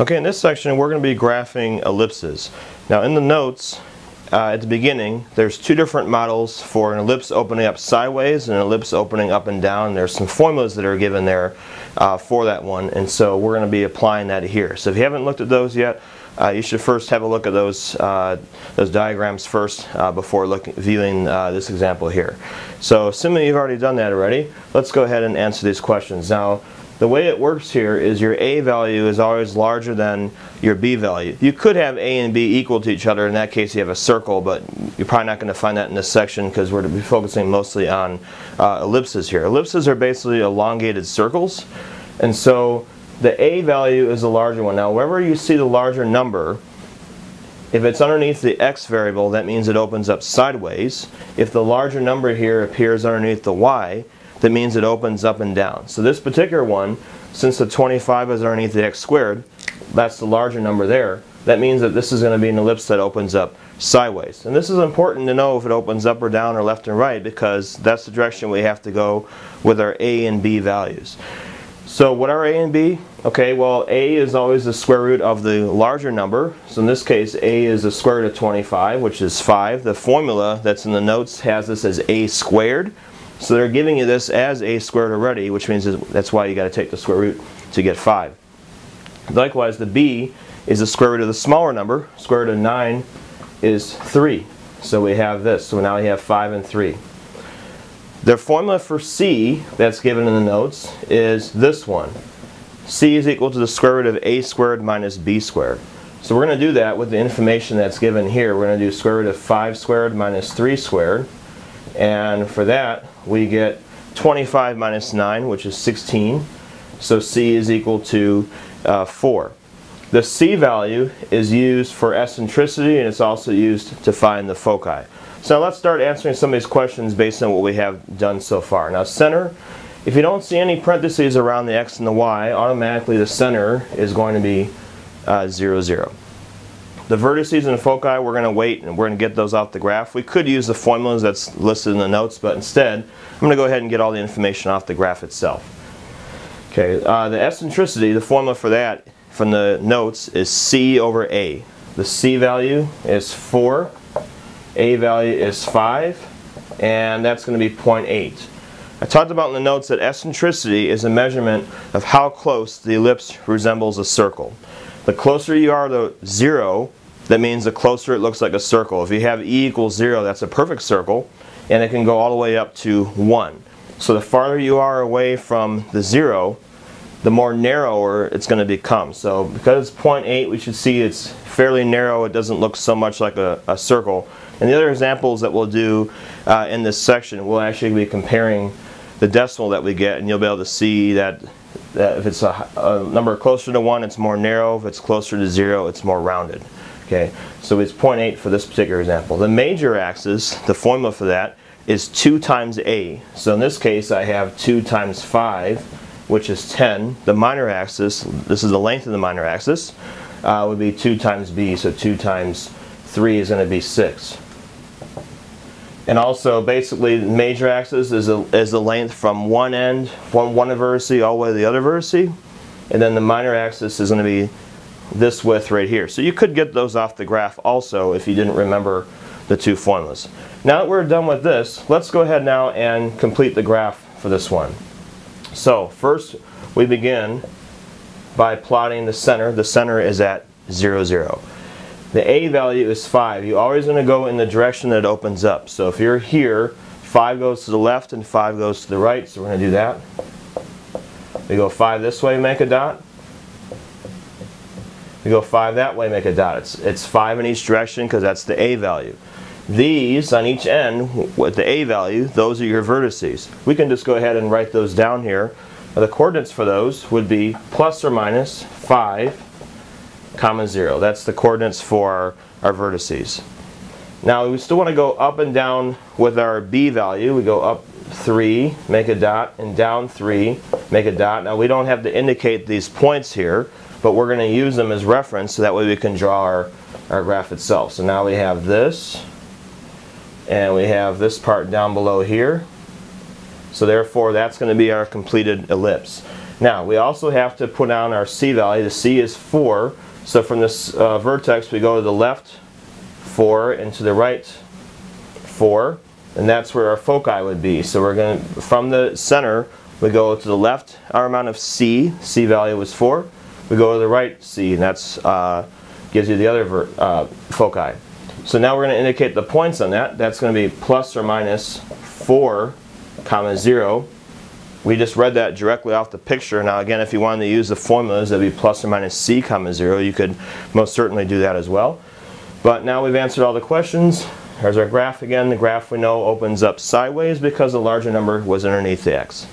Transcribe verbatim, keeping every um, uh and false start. Okay, in this section we're going to be graphing ellipses. Now in the notes, uh, at the beginning, there's two different models for an ellipse opening up sideways and an ellipse opening up and down. There's some formulas that are given there uh, for that one, and so we're going to be applying that here. So if you haven't looked at those yet, uh, you should first have a look at those, uh, those diagrams first uh, before looking, viewing uh, this example here. So assuming you've already done that already, let's go ahead and answer these questions. Now, the way it works here is your A value is always larger than your B value. You could have A and B equal to each other. In that case, you have a circle, but you're probably not going to find that in this section because we're going to be focusing mostly on uh, ellipses here. Ellipses are basically elongated circles, and so the A value is the larger one. Now, wherever you see the larger number, if it's underneath the X variable, that means it opens up sideways. If the larger number here appears underneath the Y, that means it opens up and down. So this particular one, since the twenty-five is underneath the X squared, that's the larger number there. That means that this is going to be an ellipse that opens up sideways. And this is important to know if it opens up or down or left and right, because that's the direction we have to go with our A and B values. So what are A and B? Okay, well, A is always the square root of the larger number. So in this case, A is the square root of twenty-five, which is five. The formula that's in the notes has this as A squared. So they're giving you this as A squared already, which means that's why you got to take the square root to get five. Likewise, the B is the square root of the smaller number. Square root of nine is three. So we have this. So now we have five and three. Their formula for C that's given in the notes is this one. C is equal to the square root of A squared minus B squared. So we're going to do that with the information that's given here. We're going to do square root of five squared minus three squared. And for that, we get twenty-five minus nine, which is sixteen. So C is equal to uh, four. The C value is used for eccentricity, and it's also used to find the foci. So now let's start answering some of these questions based on what we have done so far. Now center, if you don't see any parentheses around the X and the Y, automatically the center is going to be uh, zero, zero. The vertices and foci, we're going to wait and we're going to get those off the graph. We could use the formulas that's listed in the notes, but instead, I'm going to go ahead and get all the information off the graph itself. Okay, uh, the eccentricity, the formula for that from the notes is C over A. The C value is four, A value is five, and that's going to be zero point eight. I talked about in the notes that eccentricity is a measurement of how close the ellipse resembles a circle. The closer you are to zero, that means the closer it looks like a circle. If you have E equals zero, that's a perfect circle, and it can go all the way up to one. So the farther you are away from the zero, the more narrower it's going to become. So because it's zero point eight, we should see it's fairly narrow. It doesn't look so much like a, a circle. And the other examples that we'll do uh, in this section, we'll actually be comparing the decimal that we get, and you'll be able to see that that if it's a, a number closer to one, it's more narrow. If it's closer to zero, it's more rounded. Okay, so it's zero point eight for this particular example. The major axis, the formula for that, is two times A. So in this case, I have two times five, which is ten. The minor axis, this is the length of the minor axis, uh, would be two times B. So two times three is going to be six. And also, basically, the major axis is, a, is the length from one end, one, one vertice, all the way to the other vertice. And then the minor axis is going to be this width right here. So you could get those off the graph also if you didn't remember the two formulas. Now that we're done with this, let's go ahead now and complete the graph for this one. So first, we begin by plotting the center. The center is at zero, zero. The A value is five. You're always going to go in the direction that it opens up. So if you're here, five goes to the left and five goes to the right. So we're going to do that. We go five this way, make a dot. We go five that way, make a dot. It's, it's five in each direction because that's the A value. These on each end with the A value, those are your vertices. We can just go ahead and write those down here. The coordinates for those would be plus or minus five, comma zero. That's the coordinates for our, our vertices. Now we still want to go up and down with our B value. We go up three, make a dot, and down three, make a dot. Now we don't have to indicate these points here, but we're going to use them as reference so that way we can draw our, our graph itself. So now we have this, and we have this part down below here. So therefore that's going to be our completed ellipse. Now we also have to put on our C value. The C is four. So from this uh, vertex we go to the left four and to the right four, and that's where our foci would be. So we're going to, from the center we go to the left, our amount of C, C value was four. We go to the right C, and that's uh, gives you the other ver uh, foci. So now we're going to indicate the points on that. That's going to be plus or minus four comma zero. We just read that directly off the picture. Now again, if you wanted to use the formulas, that would be plus or minus C comma zero. You could most certainly do that as well. But now we've answered all the questions. Here's our graph again. The graph we know opens up sideways because the larger number was underneath the x.